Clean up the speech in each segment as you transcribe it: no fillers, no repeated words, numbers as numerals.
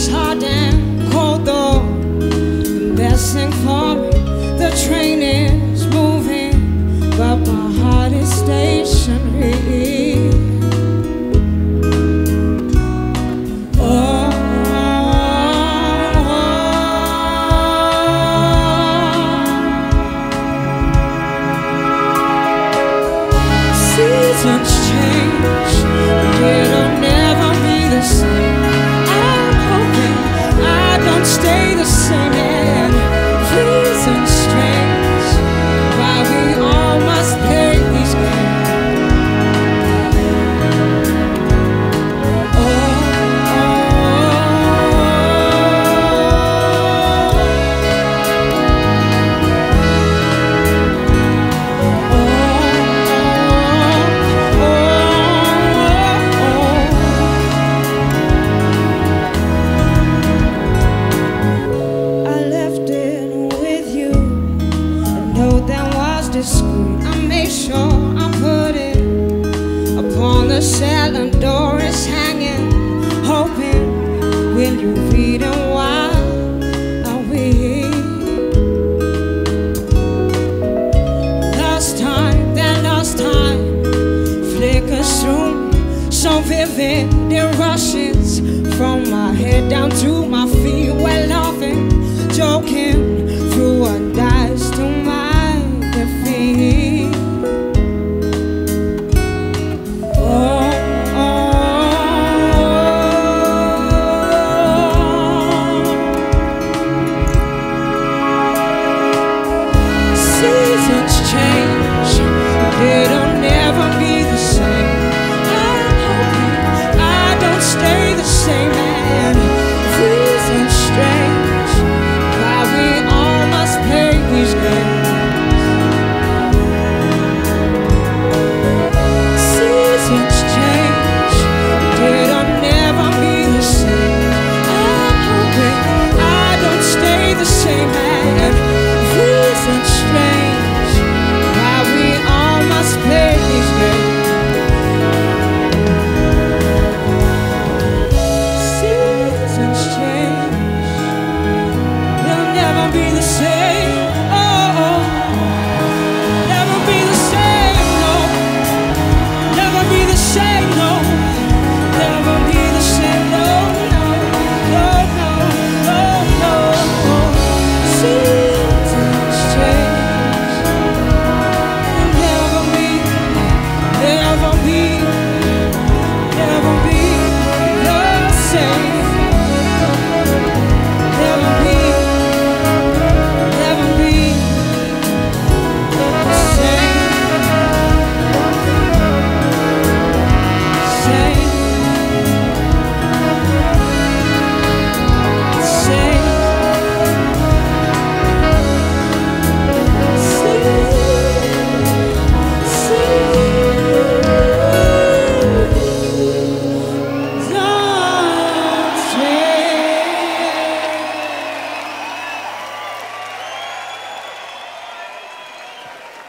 It's hot and cold though. The best thing for me, the train is moving, but my heart is stationary. Seasons change, it'll never be the same. I'm hoping I don't stay the same. And reasons strange, why we all must play these games. Oh, I make sure I put it upon the cellar door. It's hanging, hoping, will you read it while I wait? Lost time, that lost time flickers through me, so vivid it rushes from my head down to my feet. We're laughing, joking through what dies to my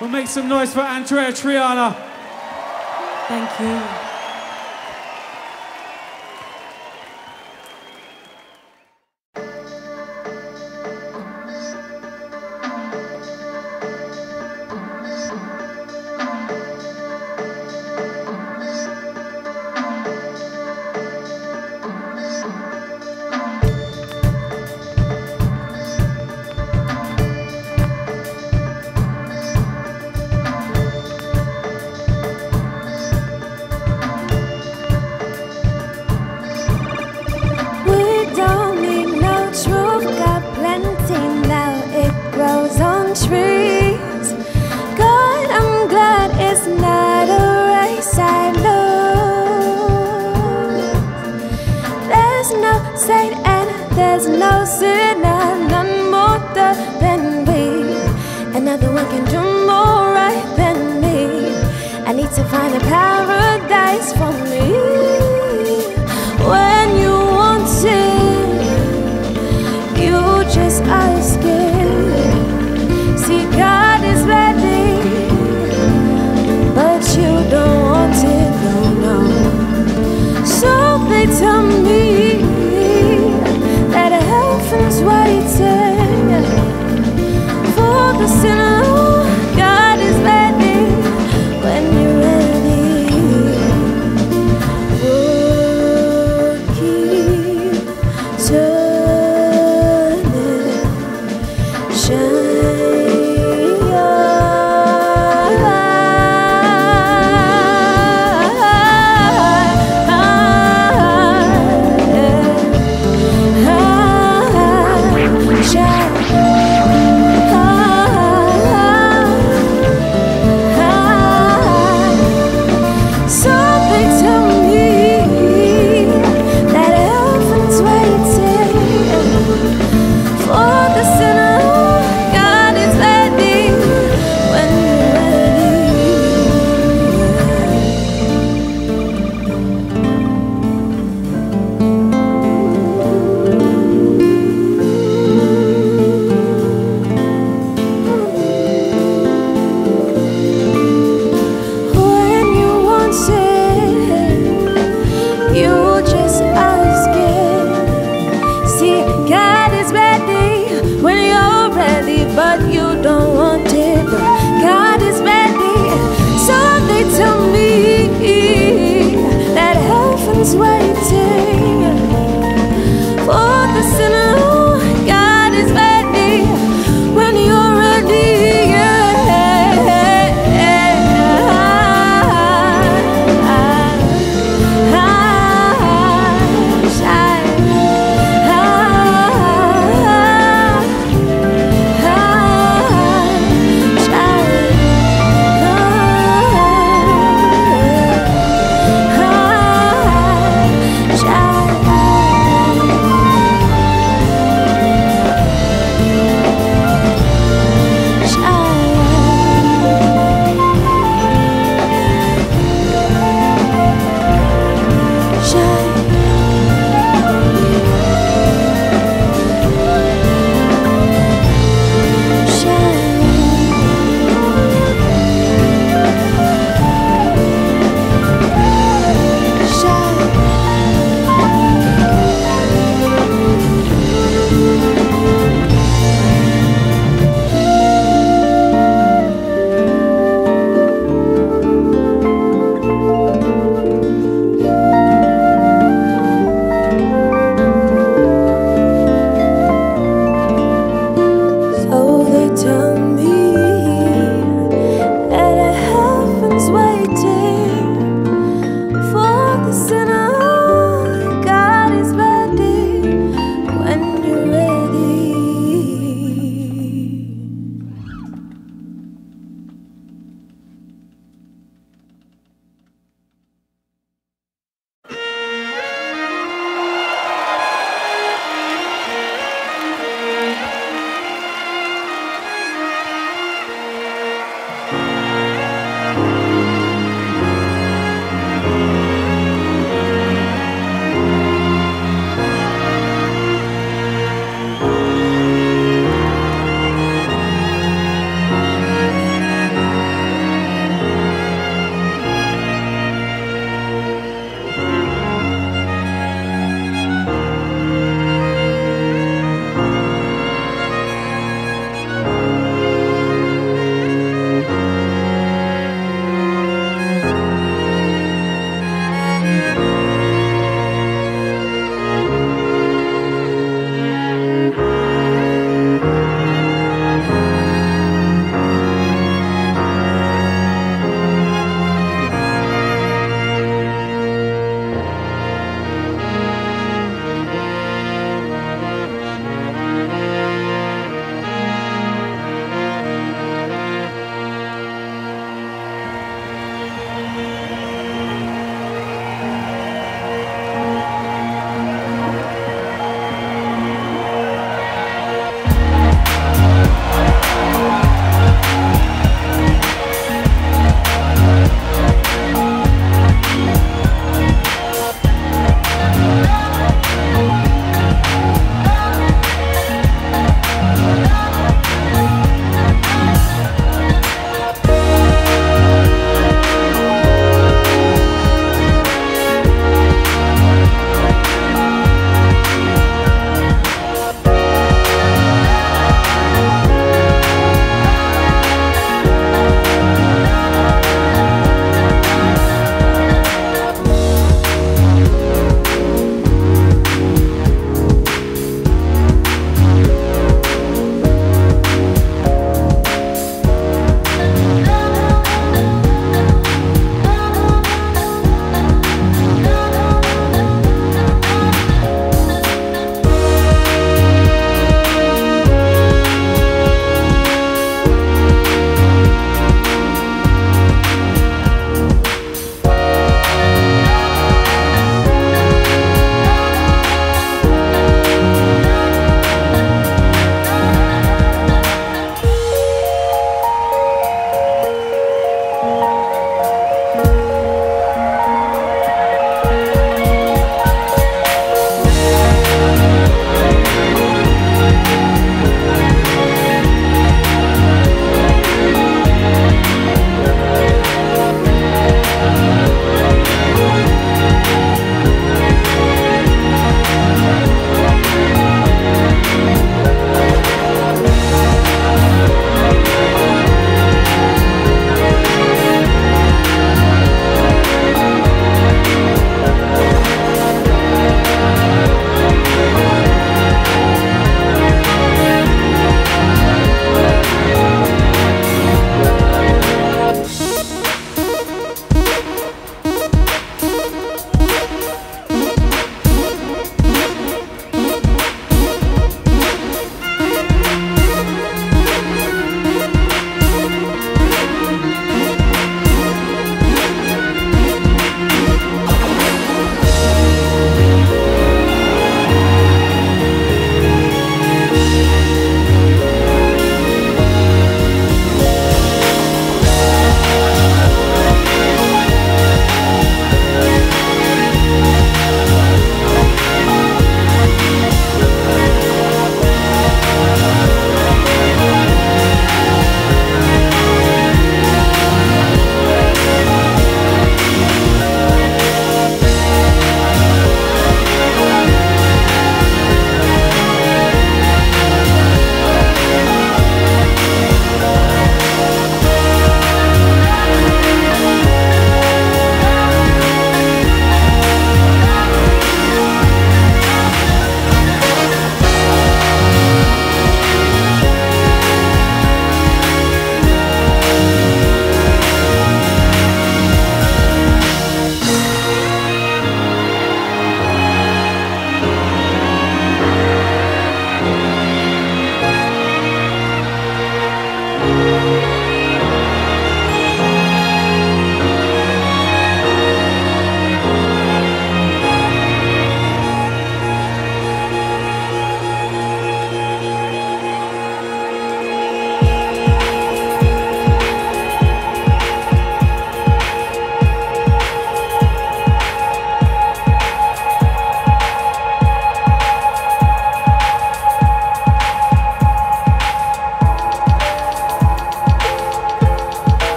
We'll make some noise for Andrea Triana. Thank you. Tell me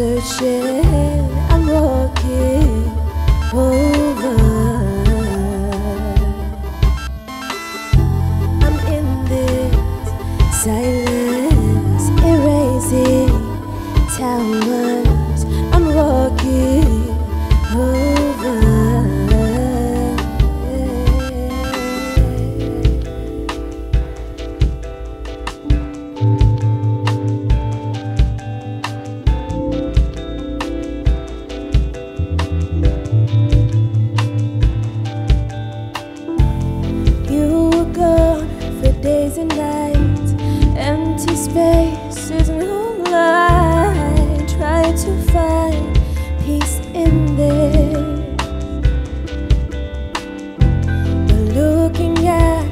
searching, I'm walking over. I'm in this silence, erasing towers, I'm walking over. Days and nights, empty spaces, no light. Try to find peace in this, but looking at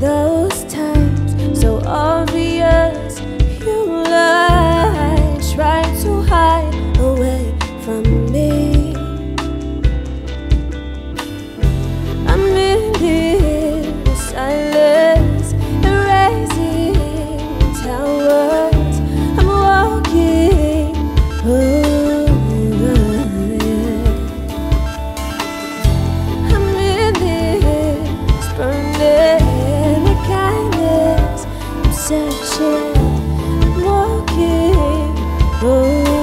those times so obvious, you lie. Try to hide away from me. I'm in this silence, walking over you.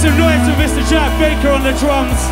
some noise for Mr. Jack Baker on the drums.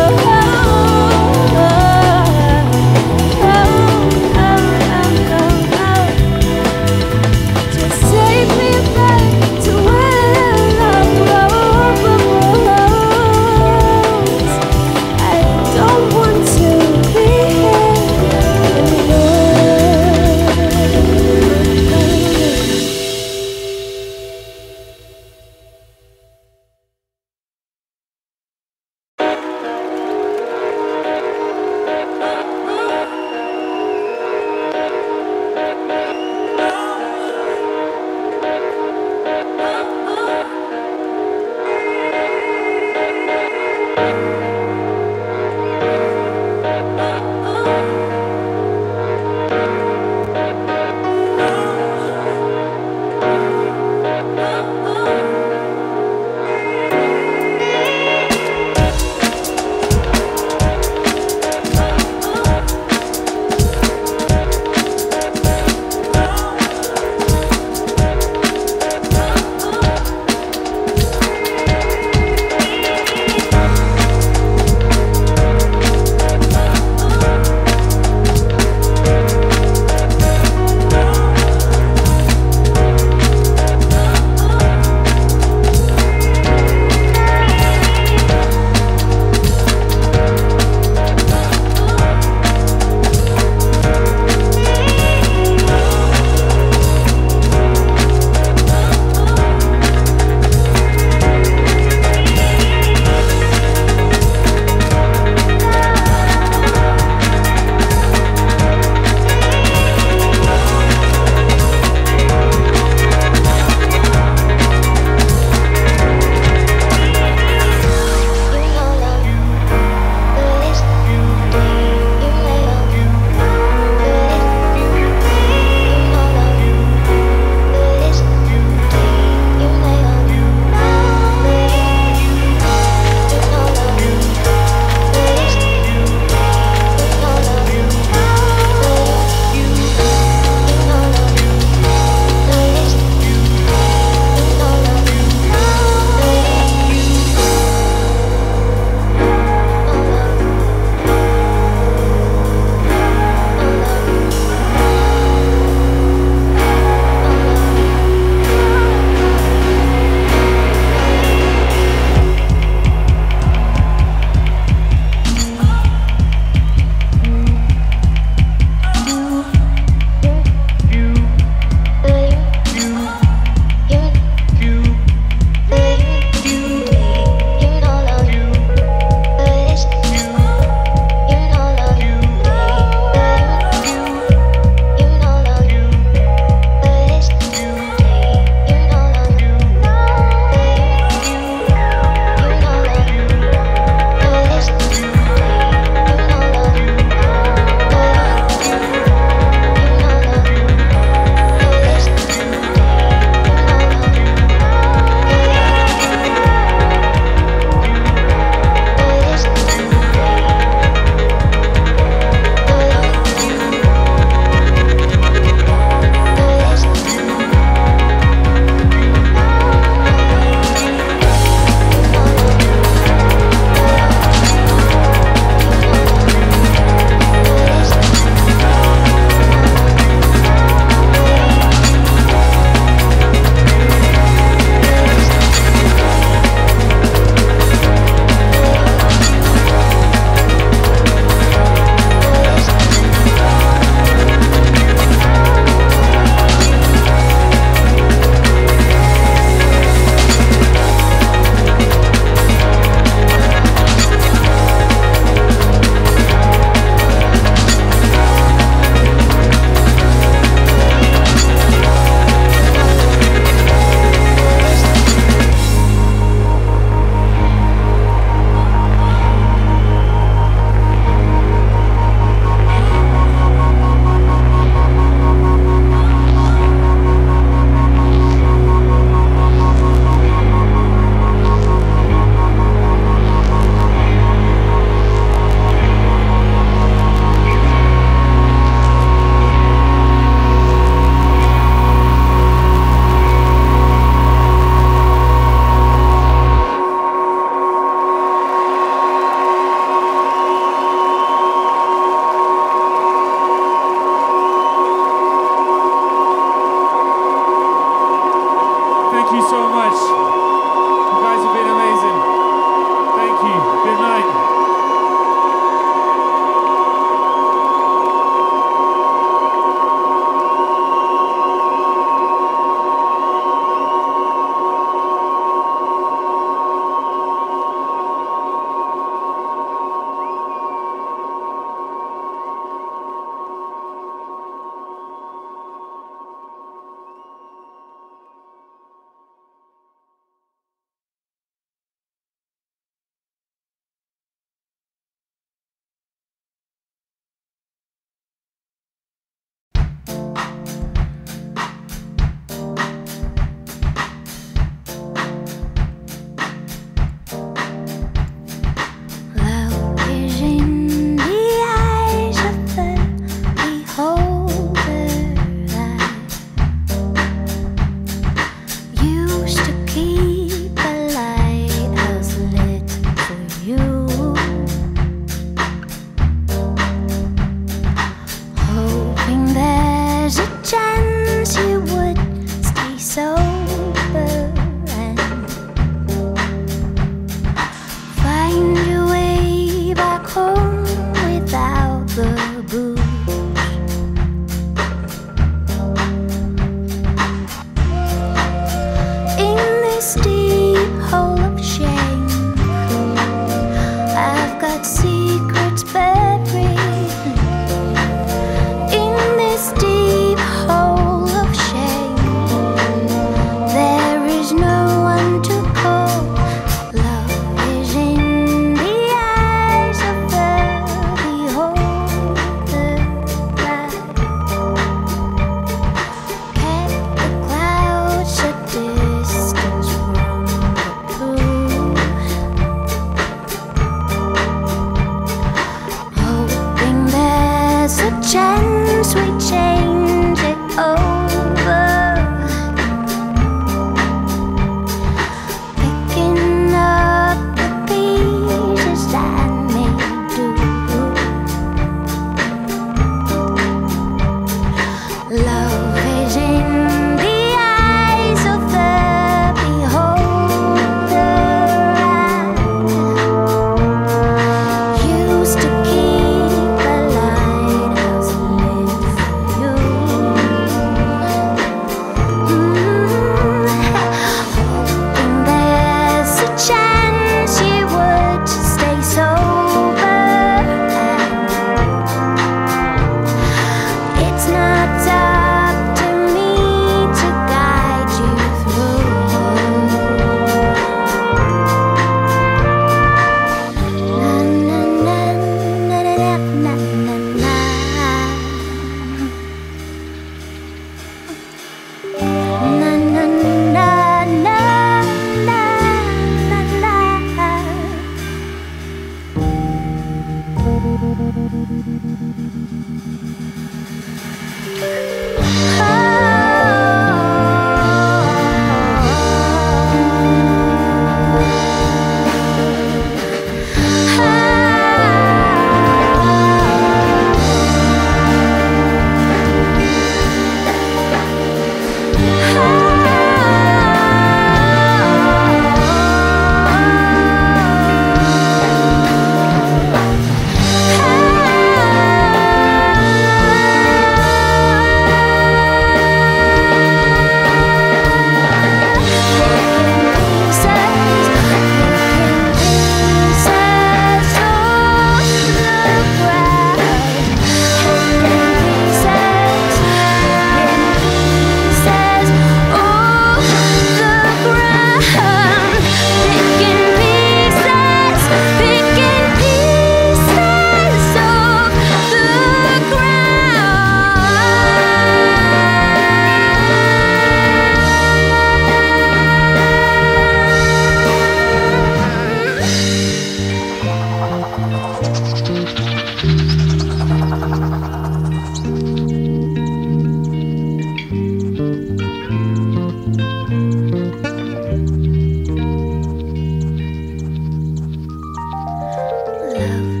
FM.